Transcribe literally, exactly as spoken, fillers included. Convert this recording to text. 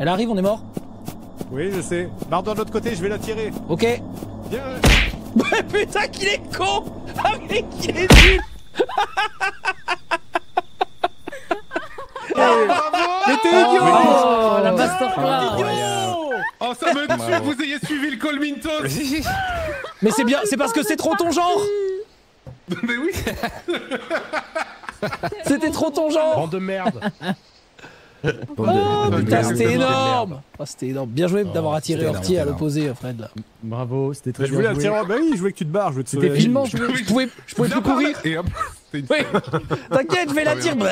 Elle arrive, on est mort. Oui, je sais. Barre-toi de l'autre côté, je vais la tirer. Ok. Bien. Mais putain, qu'il est con. Ah, mais qu'il est nul. Mais t'es idiot. Oh, la masterclass. Oh, ça me tue que vous ayez suivi le Colmintos. Mais c'est bien, c'est parce que c'est trop ton genre. Mais oui. C'était trop ton genre. Bande de merde. Oh putain, c'était énorme. Oh, c'était énorme. Bien joué d'avoir attiré Horty à l'opposé, Fred. Là. Bravo, c'était très bien. Je voulais attirer. Bah oui, je voulais que tu te barres. Je voulais te sauver. C'était finement joué. Je pouvais plus courir. T'inquiète, je vais l'attirer.